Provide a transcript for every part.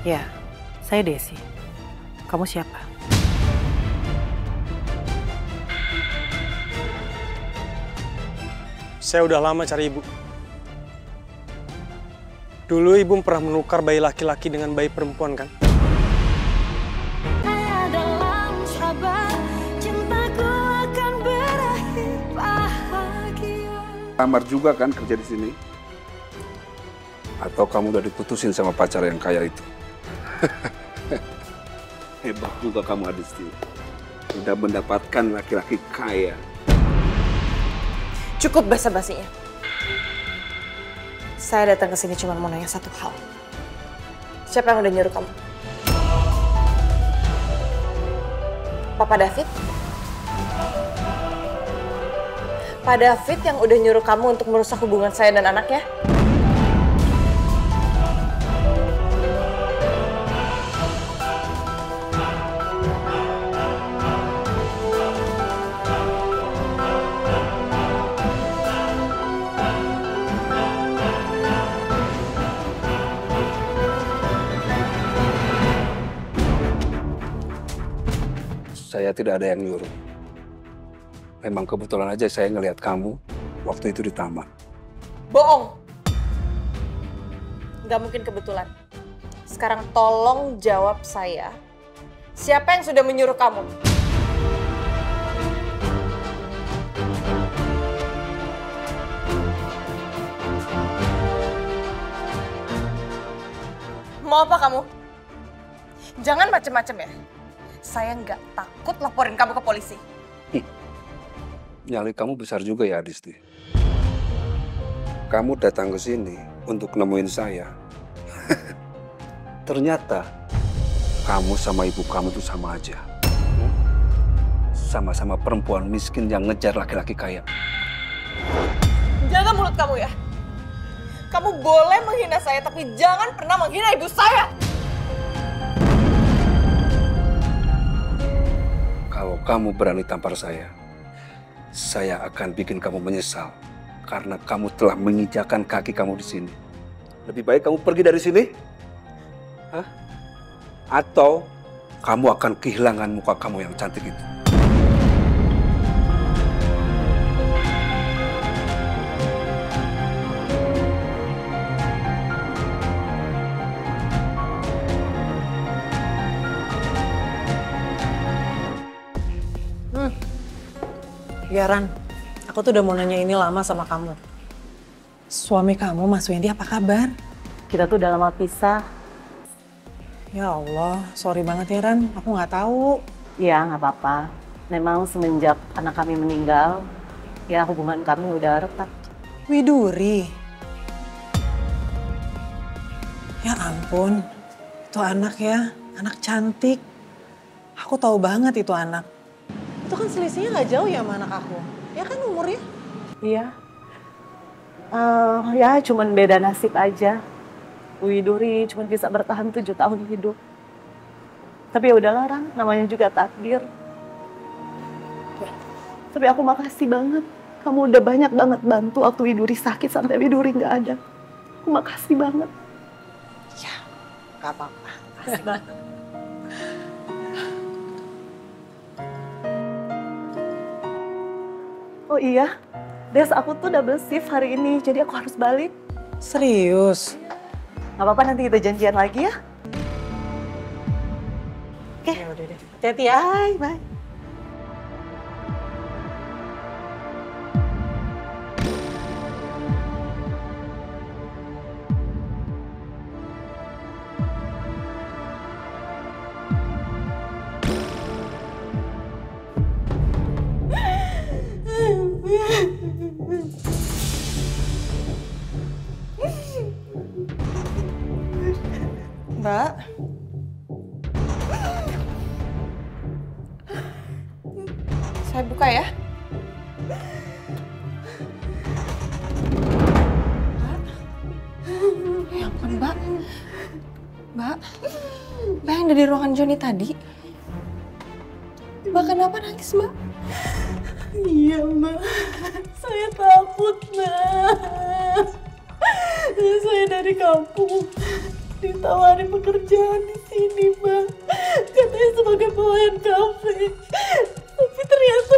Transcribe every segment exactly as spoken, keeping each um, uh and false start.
Ya, saya Desi. Kamu siapa? Saya udah lama cari ibu. Dulu ibu pernah menukar bayi laki-laki dengan bayi perempuan, kan? Lamar juga kan kerja di sini? Atau kamu udah diputusin sama pacar yang kaya itu? Hebat juga kamu, Adisty. Udah mendapatkan laki-laki kaya. Cukup basa-basinya. Saya datang ke sini cuma mau nanya satu hal. Siapa yang udah nyuruh kamu? Papa David? Pak David yang udah nyuruh kamu untuk merusak hubungan saya dan anaknya? Saya tidak ada yang nyuruh. Memang kebetulan aja saya ngelihat kamu waktu itu di taman. Bohong! Nggak mungkin kebetulan. Sekarang tolong jawab saya. Siapa yang sudah menyuruh kamu? Mau apa kamu? Jangan macem-macem ya. Saya nggak takut laporin kamu ke polisi. Ih, nyali kamu besar juga ya, Adisty. Kamu datang ke sini untuk nemuin saya. Ternyata kamu sama ibu kamu tuh sama aja. Sama-sama perempuan miskin yang ngejar laki-laki kaya. Jaga mulut kamu ya. Kamu boleh menghina saya, tapi jangan pernah menghina ibu saya. Kalau kamu berani tampar saya, saya akan bikin kamu menyesal karena kamu telah menginjakan kaki kamu di sini. Lebih baik kamu pergi dari sini, hah? Atau kamu akan kehilangan muka kamu yang cantik itu. Ya Ran, aku tuh udah mau nanya ini lama sama kamu. Suami kamu, Mas Wendy, apa kabar? Kita tuh udah lama pisah. Ya Allah, sorry banget ya Ran, aku nggak tahu. Ya nggak apa-apa. Memang semenjak anak kami meninggal, ya hubungan kami udah retak. Widuri. Ya ampun, itu anak ya, anak cantik. Aku tahu banget itu anak. Itu kan selisihnya nggak jauh ya sama anak aku, ya kan umurnya? Iya, uh, ya cuman beda nasib aja. Widuri cuman bisa bertahan tujuh tahun hidup. Tapi ya udahlah Ran, namanya juga takdir. Ya. Tapi aku makasih banget, kamu udah banyak banget bantu waktu Widuri sakit sampai Widuri nggak ada. Aku makasih banget. Ya, nggak apa-apa. Makasih banget. Oh iya, Des, aku tuh double shift hari ini, jadi aku harus balik. Serius? Gak apa-apa, nanti kita janjian lagi ya. Oke, ya udah deh. Hati-hati ya. Bye, bye. Mbak. Saya buka ya. Mbak. Ya ampun, Mbak. Mbak. Mbak yang dari ruangan Joni tadi. Mbak kenapa nangis, Mbak? Iya, Mbak. Saya takut, Mbak. Saya dari kampung. ditawarin pekerjaan di sini, Bang. Katanya sebagai pelayan kafe. Tapi ternyata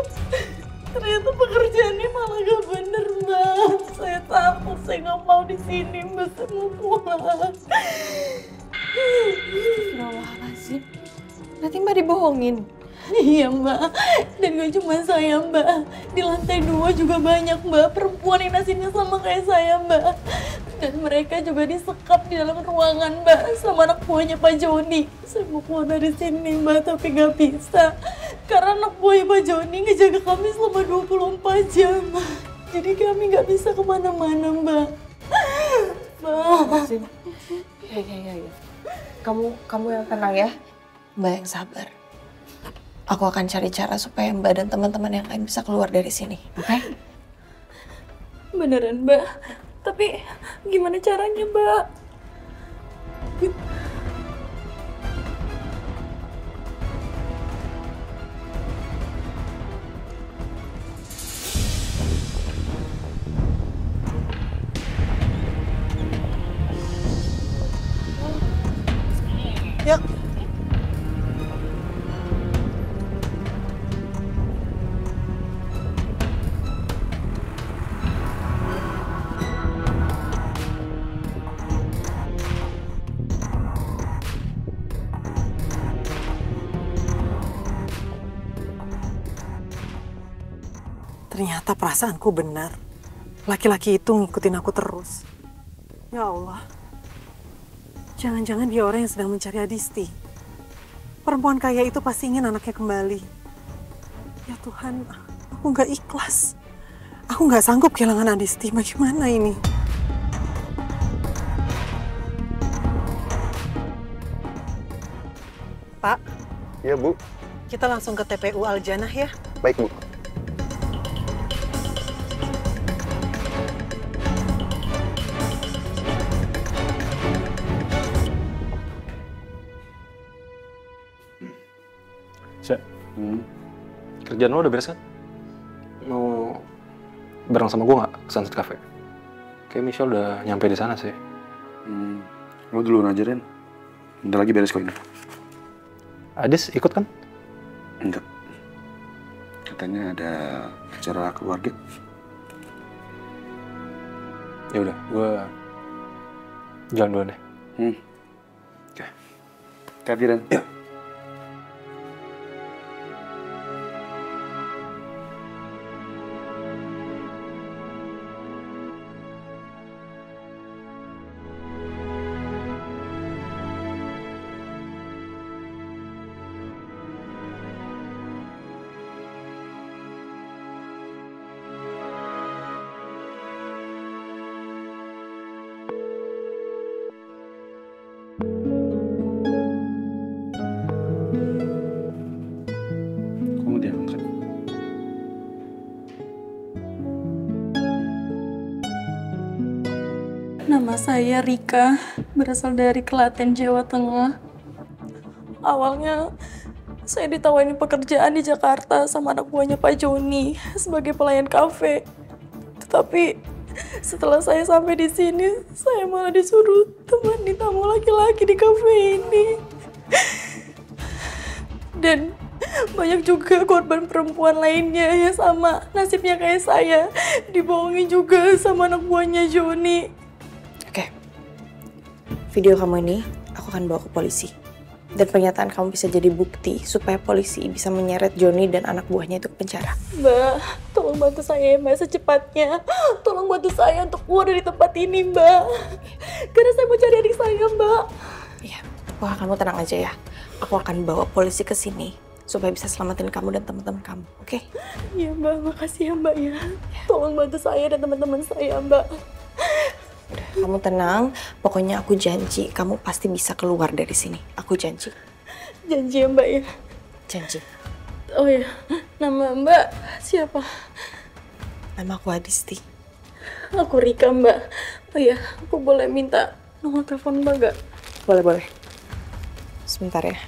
ternyata pekerjaannya malah gak bener, Bang. Saya takut, saya nggak mau di sini, Mbak. Saya mau pulang. Astagfirullahaladzim. Nanti Mbak dibohongin. Iya, Mbak. Dan gak cuma saya, Mbak. Di lantai dua juga banyak, Mbak, perempuan yang nasibnya sama kayak saya, Mbak. Dan mereka juga disekap di dalam ruangan, Mbak, sama anak buahnya Pak Joni. Saya mau keluar dari sini, Mbak, tapi gak bisa. Karena anak buahnya Pak Joni ngejaga kami selama dua puluh empat jam, Mbak. Jadi kami gak bisa kemana-mana, Mbak. Mbak. Ya, ya, ya, ya. Kamu, kamu yang tenang ya. Mbak yang sabar. Aku akan cari cara supaya Mbak dan teman-teman yang lain bisa keluar dari sini, oke? Okay? Beneran, Mbak. Tapi gimana caranya, Mbak? Ya. Ternyata perasaanku benar. Laki-laki itu ngikutin aku terus. Ya Allah. Jangan-jangan dia orang yang sedang mencari Adisty. Perempuan kaya itu pasti ingin anaknya kembali. Ya Tuhan, aku nggak ikhlas. Aku nggak sanggup kehilangan Adisty. Bagaimana ini? Pak? Iya, Bu. Kita langsung ke T P U Aljanah ya? Baik, Bu. Hmm. Kerjaan lo udah beres kan? Mau bareng sama gue nggak ke Sunset Cafe? Kayak Michelle udah nyampe di sana sih. Hmm. Lo dulu ngajarin. Bentar lagi beres kok ini. Adis ikut kan? Enggak. Katanya ada acara keluarga. Ya udah, gue jalan duluan deh. Hmm. Oke. Kehadiran. Ya. Nama saya Rika, berasal dari Klaten, Jawa Tengah. Awalnya, saya ditawarin pekerjaan di Jakarta sama anak buahnya Pak Joni sebagai pelayan kafe. Tetapi, setelah saya sampai di sini, saya malah disuruh temani tamu laki-laki di kafe ini. Dan banyak juga korban perempuan lainnya yang sama nasibnya kayak saya, dibohongin juga sama anak buahnya Joni. Video kamu ini, aku akan bawa ke polisi. Dan pernyataan kamu bisa jadi bukti supaya polisi bisa menyeret Johnny dan anak buahnya itu ke penjara. Mbak, tolong bantu saya, Mbak, secepatnya. Tolong bantu saya untuk keluar dari tempat ini, Mbak. Karena saya mau cari adik saya, Mbak. Iya, wah kamu tenang aja ya. Aku akan bawa polisi ke sini supaya bisa selamatin kamu dan teman-teman kamu, oke? Okay? Iya, Mbak. Makasih ya, Mbak, ya. Tolong bantu saya dan teman-teman saya, Mbak. Udah, kamu tenang, pokoknya aku janji kamu pasti bisa keluar dari sini. Aku janji. Janji ya, Mbak ya? Janji. Oh ya, nama Mbak siapa? Nama aku Adisty. Aku Rika, Mbak. Oh ya, aku boleh minta nomor telepon Mbak gak? Boleh-boleh. Sebentar ya.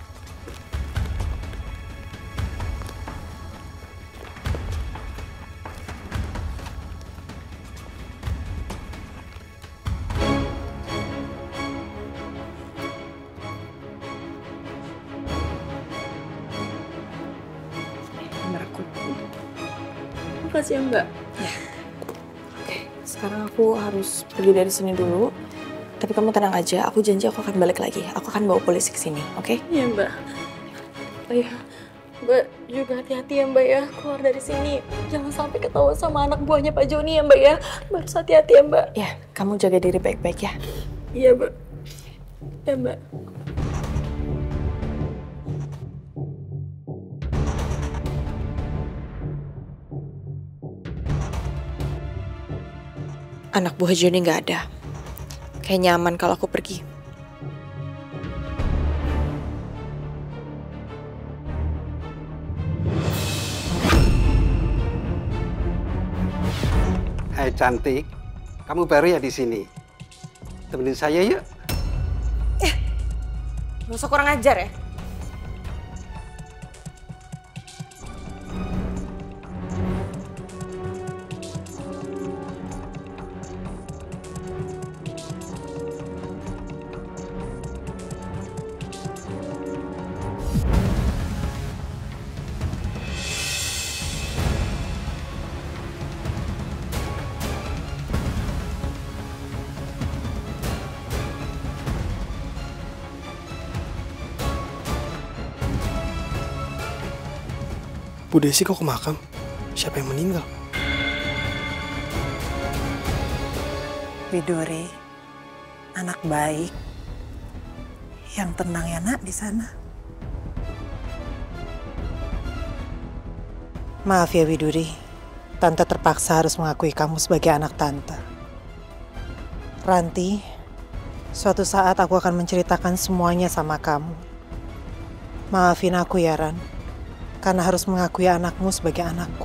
kelas ya Mbak? Ya. Oke, sekarang aku harus pergi dari sini dulu. Tapi kamu tenang aja, aku janji aku akan balik lagi. Aku akan bawa polisi ke sini, oke? Okay? Iya Mbak. Oh iya, Mbak juga hati-hati ya Mbak ya, keluar dari sini. Jangan sampai ketahuan sama anak buahnya Pak Joni ya Mbak ya. Mbak harus hati-hati ya Mbak. Ya, kamu jaga diri baik-baik ya. Iya Mbak. Ya Mbak. Anak buah Joni nggak ada. Kayaknya aman kalau aku pergi. Hai cantik, kamu baru ya di sini. Temenin saya yuk. Eh, nggak usah kurang ajar ya. Bu Desi kok ke makam? Siapa yang meninggal? Widuri, anak baik. Yang tenang ya nak di sana. Maaf ya Widuri, Tante terpaksa harus mengakui kamu sebagai anak Tante. Ranti, suatu saat aku akan menceritakan semuanya sama kamu. Maafin aku ya Ran. Karena harus mengakui anakmu sebagai anakku.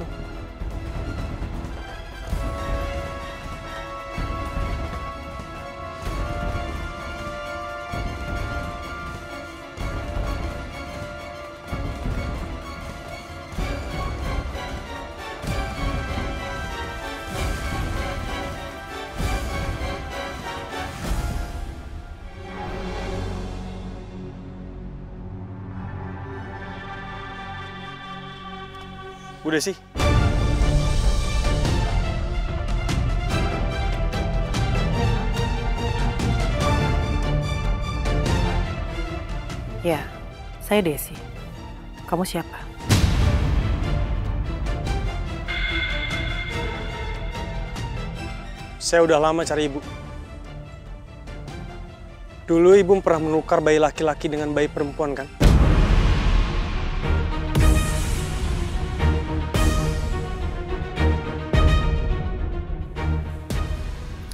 Bu Desi. Ya, saya Desi. Kamu siapa? Saya udah lama cari ibu. Dulu ibu pernah menukar bayi laki-laki dengan bayi perempuan kan?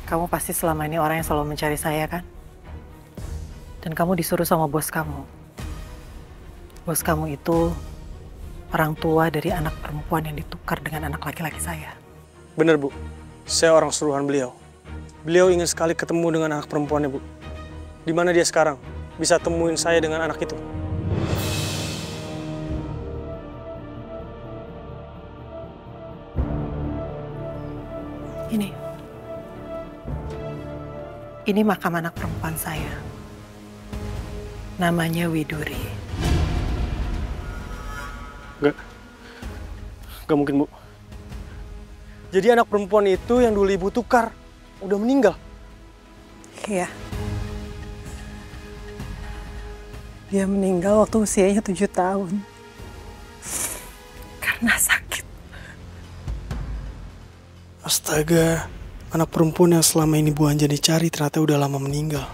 Kamu pasti selama ini orang yang selalu mencari saya, kan? Dan kamu disuruh sama bos kamu. Bos kamu itu orang tua dari anak perempuan yang ditukar dengan anak laki-laki saya. Bener, Bu. Saya orang suruhan beliau. Beliau ingin sekali ketemu dengan anak perempuannya, Bu. Di mana dia sekarang? Bisa temuin saya dengan anak itu. Ini. Ini makam anak perempuan saya. Namanya Widuri. Enggak. Enggak mungkin, Bu. Jadi anak perempuan itu yang dulu ibu tukar udah meninggal? Iya. Dia meninggal waktu usianya tujuh tahun. Karena sakit. Astaga. Anak perempuan yang selama ini Bu Anja dicari ternyata udah lama meninggal.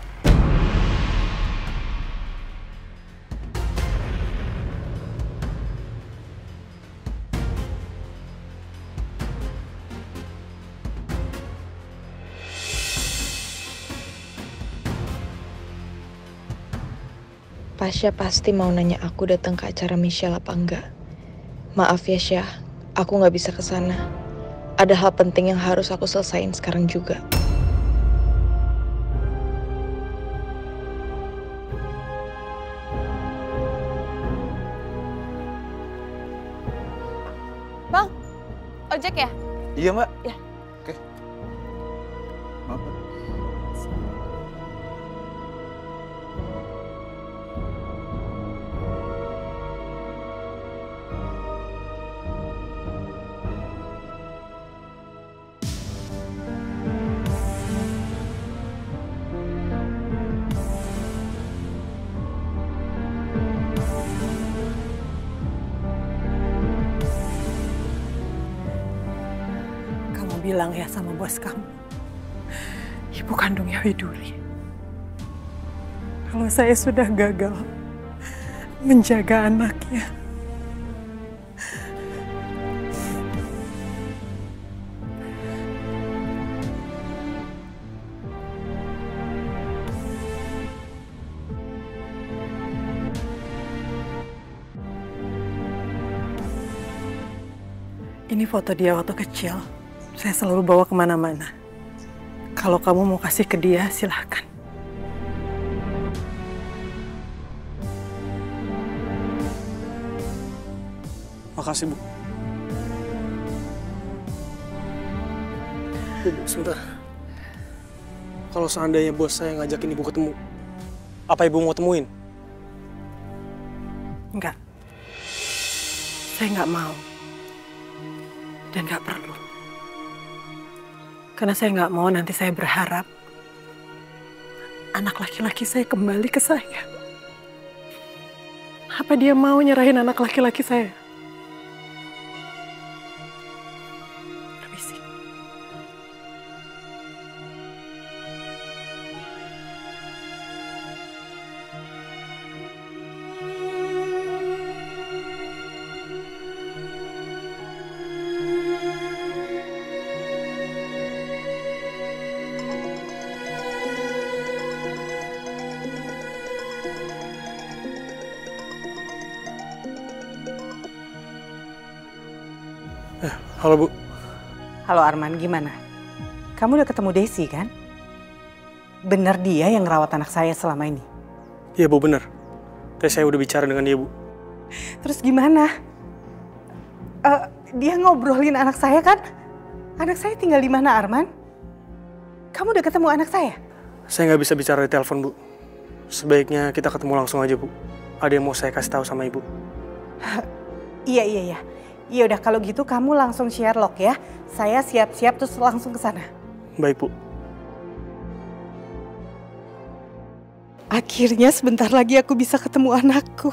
Pasya pasti mau nanya aku datang ke acara Michelle apa enggak. Maaf ya Syah, aku nggak bisa ke sana. Ada hal penting yang harus aku selesaikan sekarang juga. Bang, ojek ya? Iya, Mbak. Ya. Oke. Maaf. bilang ya sama bos kamu, ibu kandungnya Widuri. Kalau saya sudah gagal menjaga anaknya, ini foto dia waktu kecil. Saya selalu bawa kemana-mana. Kalau kamu mau kasih ke dia, silahkan. Makasih, Bu. Bu, sebentar. Kalau seandainya bos saya ngajakin Ibu ketemu, apa Ibu mau temuin? Enggak. Saya nggak mau. Dan gak perlu. Karena saya gak mau nanti saya berharap anak laki-laki saya kembali ke saya. Apa dia mau nyerahin anak laki-laki saya? Halo, Bu. Halo, Arman. Gimana? Kamu udah ketemu Desi, kan? Bener dia yang ngerawat anak saya selama ini? Iya, Bu, bener. Tapi saya udah bicara dengan dia, Bu. Terus gimana? Uh, dia ngobrolin anak saya, kan? Anak saya tinggal di mana, Arman? Kamu udah ketemu anak saya? Saya nggak bisa bicara di telepon, Bu. Sebaiknya kita ketemu langsung aja, Bu. Ada yang mau saya kasih tahu sama Ibu. Iya, iya, iya. Ya udah kalau gitu kamu langsung Sherlock ya. Saya siap-siap terus langsung ke sana. Baik, Bu. Akhirnya sebentar lagi aku bisa ketemu anakku.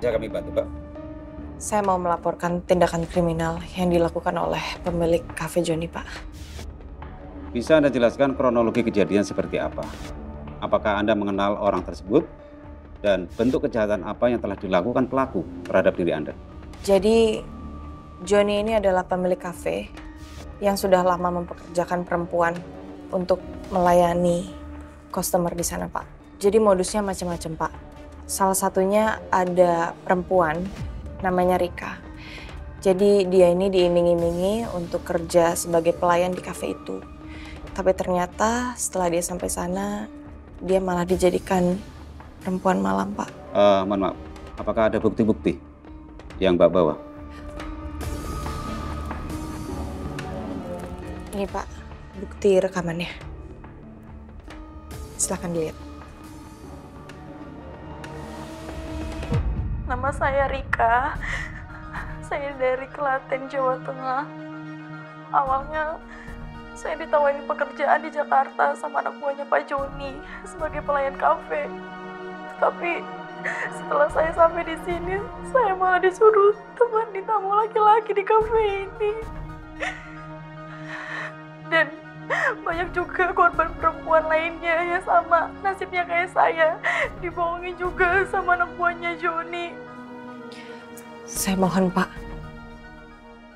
Bisa kami bantu, Pak? Saya mau melaporkan tindakan kriminal yang dilakukan oleh pemilik kafe Joni, Pak. Bisa Anda jelaskan kronologi kejadian seperti apa? Apakah Anda mengenal orang tersebut dan bentuk kejahatan apa yang telah dilakukan pelaku terhadap diri Anda? Jadi, Johnny ini adalah pemilik kafe yang sudah lama mempekerjakan perempuan untuk melayani customer di sana, Pak. Jadi modusnya macam-macam, Pak. Salah satunya ada perempuan namanya Rika. Jadi dia ini diiming-imingi untuk kerja sebagai pelayan di kafe itu. Tapi ternyata setelah dia sampai sana, dia malah dijadikan perempuan malam, Pak. Uh, mohon maaf, apakah ada bukti-bukti yang Mbak bawa? Ini, Pak, bukti rekamannya. Silahkan dilihat. Nama saya Rika. Saya dari Klaten, Jawa Tengah. Awalnya saya ditawarin pekerjaan di Jakarta sama anak buahnya Pak Joni sebagai pelayan kafe. Tapi setelah saya sampai di sini, saya malah disuruh temani tamu laki-laki di kafe ini. Dan banyak juga korban perempuan lainnya yang sama nasibnya kayak saya, dibohongi juga sama anak buahnya Joni. Saya mohon, Pak,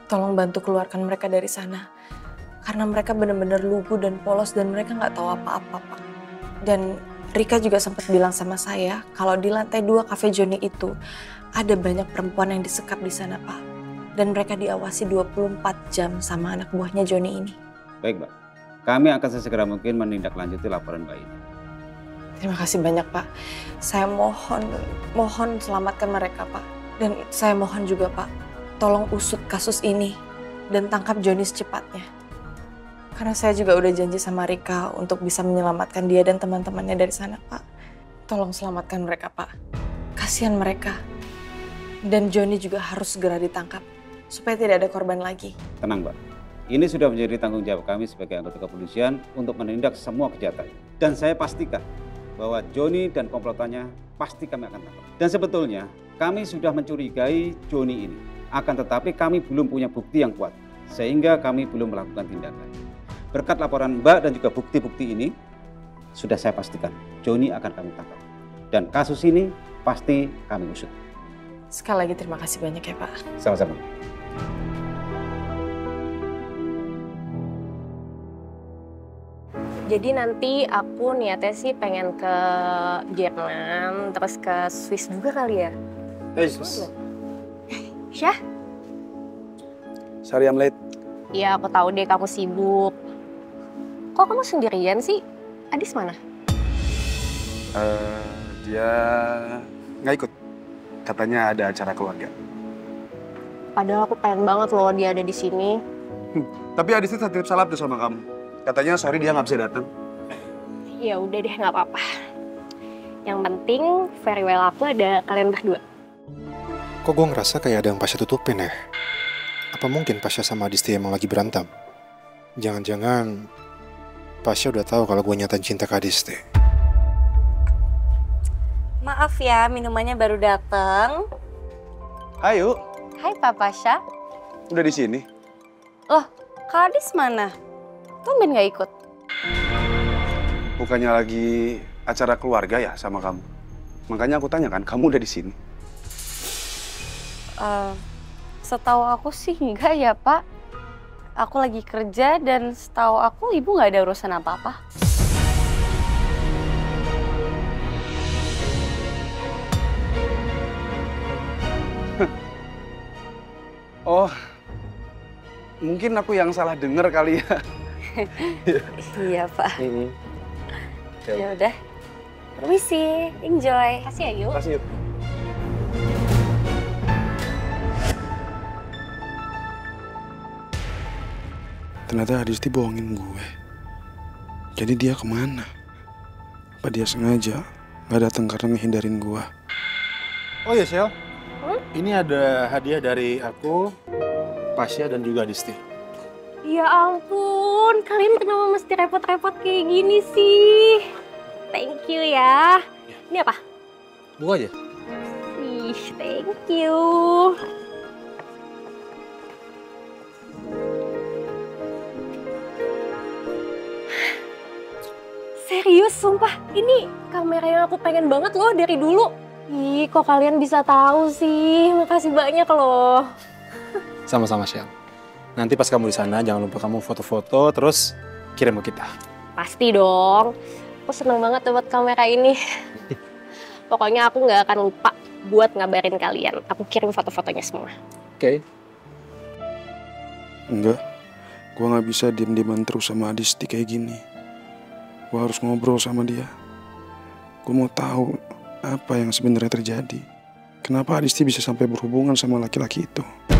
tolong bantu keluarkan mereka dari sana. Karena mereka benar-benar lugu dan polos dan mereka nggak tahu apa-apa, Pak. Dan Rika juga sempat bilang sama saya kalau di lantai dua kafe Joni itu ada banyak perempuan yang disekap di sana, Pak. Dan mereka diawasi dua puluh empat jam sama anak buahnya Joni ini. Baik, Pak. Kami akan sesegera mungkin menindaklanjuti laporan Mbak ini. Terima kasih banyak, Pak. Saya mohon, mohon selamatkan mereka, Pak. Dan saya mohon juga, Pak, tolong usut kasus ini dan tangkap Joni secepatnya. Karena saya juga udah janji sama Rika untuk bisa menyelamatkan dia dan teman-temannya dari sana, Pak. Tolong selamatkan mereka, Pak. Kasihan mereka. Dan Joni juga harus segera ditangkap supaya tidak ada korban lagi. Tenang, Pak. Ini sudah menjadi tanggung jawab kami sebagai anggota kepolisian untuk menindak semua kejahatan. Dan saya pastikan bahwa Joni dan komplotannya pasti kami akan tangkap. Dan sebetulnya kami sudah mencurigai Joni ini. Akan tetapi kami belum punya bukti yang kuat, sehingga kami belum melakukan tindakan. Berkat laporan Mbak dan juga bukti-bukti ini, sudah saya pastikan Joni akan kami tangkap. Dan kasus ini pasti kami usut. Sekali lagi terima kasih banyak ya Pak. Sama-sama. Jadi nanti aku niatnya sih pengen ke Jerman, terus ke Swiss juga kali ya? Eh, Swiss. Syah? Sorry, I'm late. Iya, aku tahu deh kamu sibuk. Kok kamu sendirian sih? Adis mana? Uh, dia nggak ikut. Katanya ada acara keluarga. Padahal aku pengen banget loh dia ada di sini. Hmm, tapi Adis itu titip salam tuh sama kamu. Katanya sorry dia nggak bisa datang. Ya udah deh nggak apa-apa. Yang penting farewell aku ada kalian berdua. Kok gue ngerasa kayak ada yang Pasya tutupin ya? Apa mungkin Pasya sama Adisty emang lagi berantem? Jangan-jangan Pasya udah tahu kalau gue nyatain cinta ke Adisty. Maaf ya minumannya baru datang. Hai yuk. Hai Pak Pasya. Udah di sini. Loh, Kak Adis mana? Tumben gak ikut. Bukannya lagi acara keluarga ya sama kamu? Makanya aku tanya kan, kamu udah di sini? Uh, setahu aku sih enggak ya Pak. Aku lagi kerja dan setahu aku ibu nggak ada urusan apa-apa. Oh, mungkin aku yang salah dengar kali ya. Iya Pak. Ya udah. Permisi, enjoy. Kasih ya yuk. Kasih yuk. Ternyata Adisty bohongin gue. Jadi dia kemana? Apa dia sengaja nggak datang karena ngehindarin gue? Oh ya Shell, hmm? Ini ada hadiah dari aku, Pasya dan juga Adisty. Ya ampun, kalian kenapa mesti repot-repot kayak gini sih? Thank you ya. Ini apa? Buka aja. Ih, thank you. Serius, sumpah. Ini kamera yang aku pengen banget loh dari dulu. Ih, kok kalian bisa tahu sih? Makasih banyak loh. Sama-sama, Shell. Nanti pas kamu di sana jangan lupa kamu foto-foto terus kirim ke kita. Pasti dong. Aku seneng banget dapat kamera ini. Pokoknya aku nggak akan lupa buat ngabarin kalian. Aku kirim foto-fotonya semua. Oke. Okay. Enggak. Gua nggak bisa diem-dieman terus sama Adisty kayak gini. Gua harus ngobrol sama dia. Gua mau tahu apa yang sebenarnya terjadi. Kenapa Adisty bisa sampai berhubungan sama laki-laki itu?